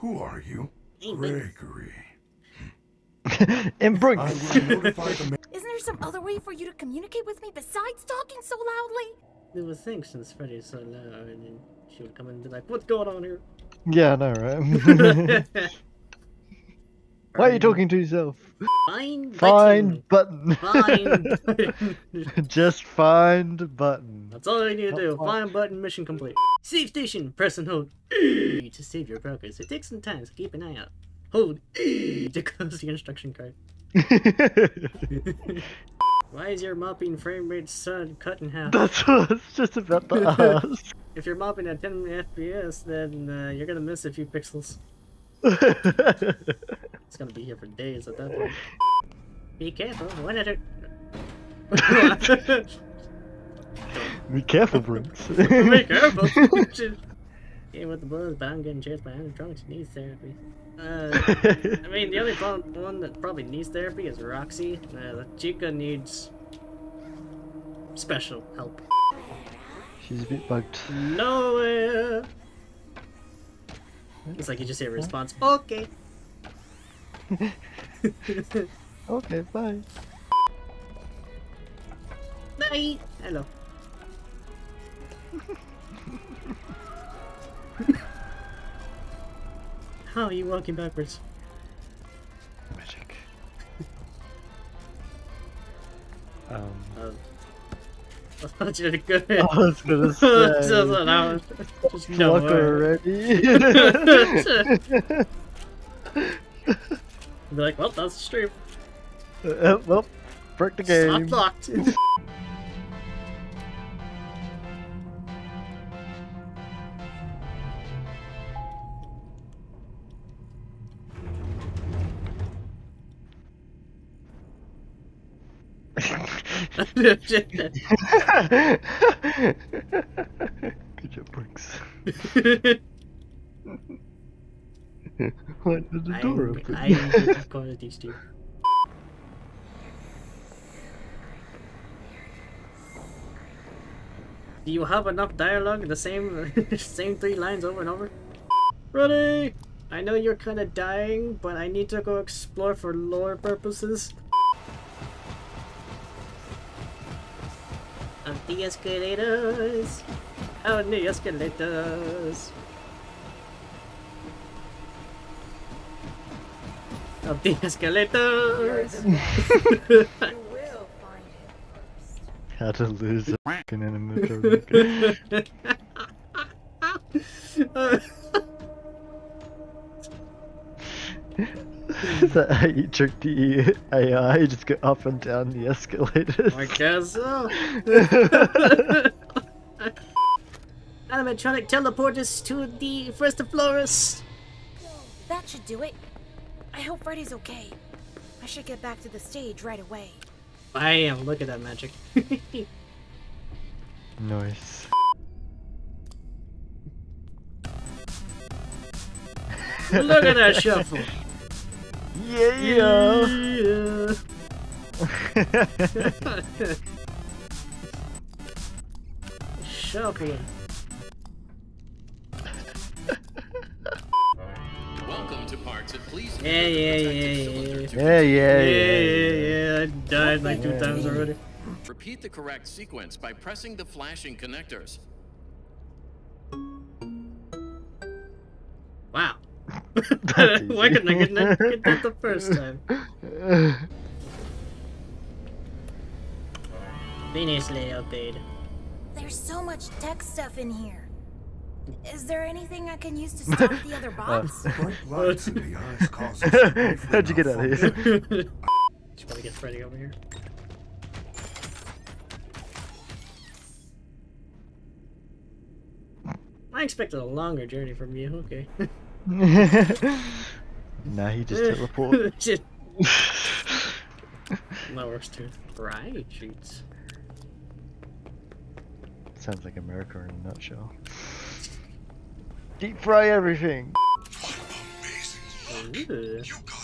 Who are you? Gregory. And Broinks. Isn't there some other way for you to communicate with me besides talking so loudly? You would think, since Freddy's so loud, and then she would come in and be like, what's going on here? Yeah, I know, right? Why are you talking to yourself? Find button. Just find button. That's all I need to do. Find button, mission complete. Save station, press and hold E to save your progress. It takes some time, so keep an eye out. Hold E to close the instruction card. Why is your mopping frame rate cut in half? That's what I was just about to ask. If you're mopping at 10 FPS, then you're gonna miss a few pixels. It's gonna be here for days at that point. Be careful, one at a... Be careful, Broinks. Be careful! Game with the blues, but I'm getting chased by animatronics who needs therapy. I mean, the only one that probably needs therapy is Roxy. The chica needs... special help. She's a bit bugged. Nowhere! It's like you just hear a response, okay! Okay, bye. Bye! Hello. How are you walking backwards? Magic. I thought you did good. I was gonna say. Just no way. Already. I'd be like, well, that's the stream. Well, break the game. Stop locked. Good job, Broinks. Why did the door open? I'm going to teach you. Do you have enough dialogue? The same three lines over and over? Ready? I know you're kind of dying, but I need to go explore for lore purposes. Up the escalators! Out the escalators! Up the escalators! You will find it first. How to lose a f***ing animatronic. Is that how you trick the AI? You just go up and down the escalators? I guess so. Animatronic teleport us to the first of Flores. That should do it. I hope Freddy's okay. I should get back to the stage right away. Bam! Look at that magic. Nice. Look at that shuffle. Yeah. Shuffling. Welcome to parts of police. Yeah. I died like 2 times already. Repeat the correct sequence by pressing the flashing connectors. Wow. Why couldn't I get that the first time? Venusly obeyed. There's so much tech stuff in here. Is there anything I can use to stop the other bots? How'd you get out of here? Just want to get Freddy over here. I expected a longer journey from you. Okay. Nah, he just teleported. Shit. That works too. Right, shoots. Sounds like America in a nutshell. Deep fry everything. What amazing luck! You got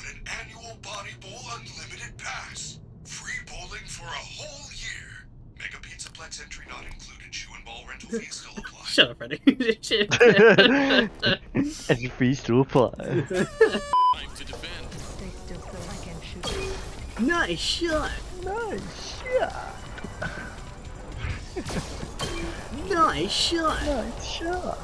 an annual Body Bowl unlimited pass. Free bowling for a whole year. Mega Pizza Pizzaplex entry not included. Shoe and ball rental fees still apply. Shut up, Freddy. Entry fees still apply. Time to defend. They still feel I can shoot. Nice shot. Nice shot. Nice shot. Nice shot.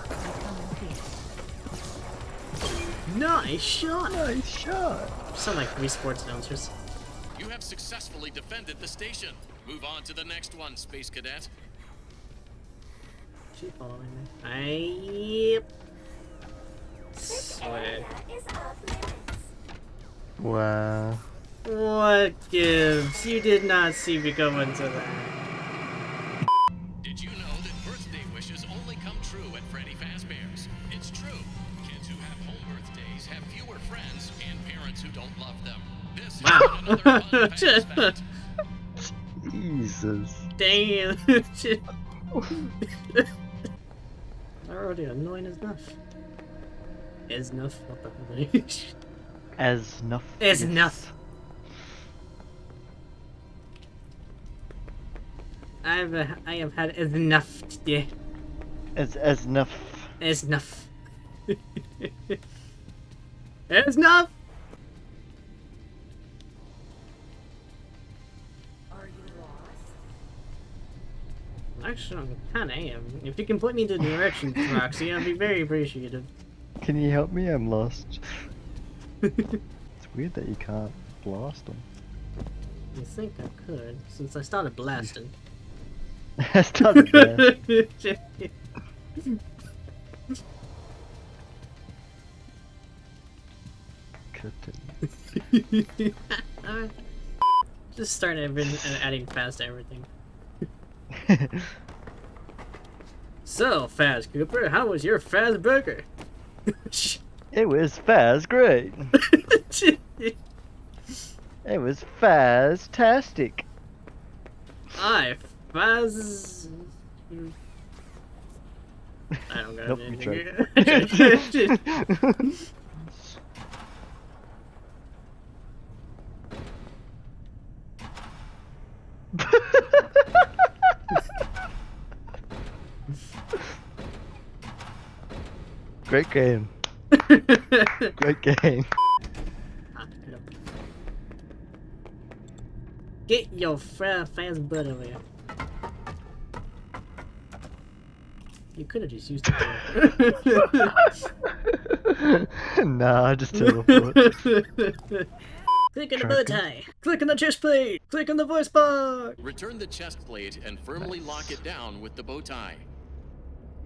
Nice shot. Nice shot. Sound like Wii Sports announcers. You have successfully defended the station. Move on to the next one, Space Cadet. Is she following me? Yep. Swear. Wow. What gives? You did not see me go into that. Did you know that birthday wishes only come true at Freddy Fazbear's? It's true. Kids who have home birthdays have fewer friends and parents who don't love them. This is another fun fact. Jesus. Damn. Already annoying as enough. As enough. As enough. As enough. I have had as enough today. As enough. As enough. As enough. Actually, I kinda am. If you can point me to the direction, Roxy, I'd be very appreciative. Can you help me? I'm lost. It's weird that you can't blast them. You think I could, since I started blasting. I started blasting. Just start adding fast to everything. So, Faz Cooper, how was your Faz burger? It was Faz great. It was Faz-tastic. I don't got anything. Nope, great game. Great game. Get your fans butt over here. You could have just used it. Nah, just teleport. Click on the bow tie. Click on the chest plate. Click on the voice box. Return the chest plate and firmly lock it down with the bow tie.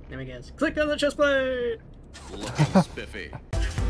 There we go. Click on the chest plate. Looking spiffy.